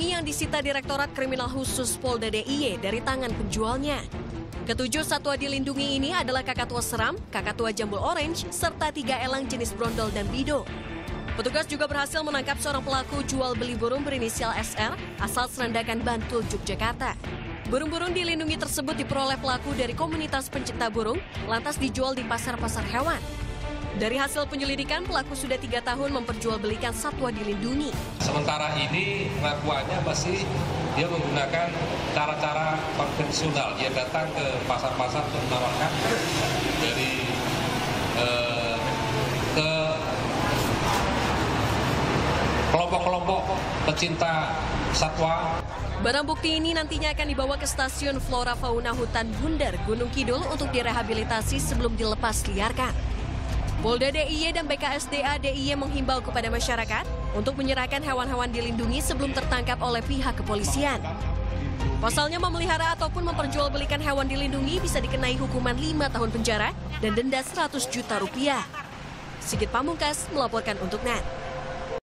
Lamborghini yang disita Direktorat Kriminal Khusus Polda DIY dari tangan penjualnya. Ketujuh satwa dilindungi ini adalah kakatua seram, kakatua jambul orange, serta 3 elang jenis brondol dan bido. Petugas juga berhasil menangkap seorang pelaku jual beli burung berinisial SR asal Serandakan, Bantul, Yogyakarta. Burung-burung dilindungi tersebut diperoleh pelaku dari komunitas pencipta burung, lantas dijual di pasar-pasar hewan. Dari hasil penyelidikan, pelaku sudah 3 tahun memperjualbelikan satwa dilindungi. Sementara ini pengakuannya masih dia menggunakan cara-cara konvensional. Dia datang ke pasar-pasar untuk menawarkan dari ke kelompok-kelompok pecinta satwa. Barang bukti ini nantinya akan dibawa ke Stasiun Flora Fauna Hutan Bundar, Gunung Kidul untuk direhabilitasi sebelum dilepas liarkan. Polda DIY dan BKSDA DIY menghimbau kepada masyarakat untuk menyerahkan hewan-hewan dilindungi sebelum tertangkap oleh pihak kepolisian. Pasalnya memelihara ataupun memperjualbelikan hewan dilindungi bisa dikenai hukuman 5 tahun penjara dan denda 100 juta rupiah. Sigit Pamungkas melaporkan untuk NET.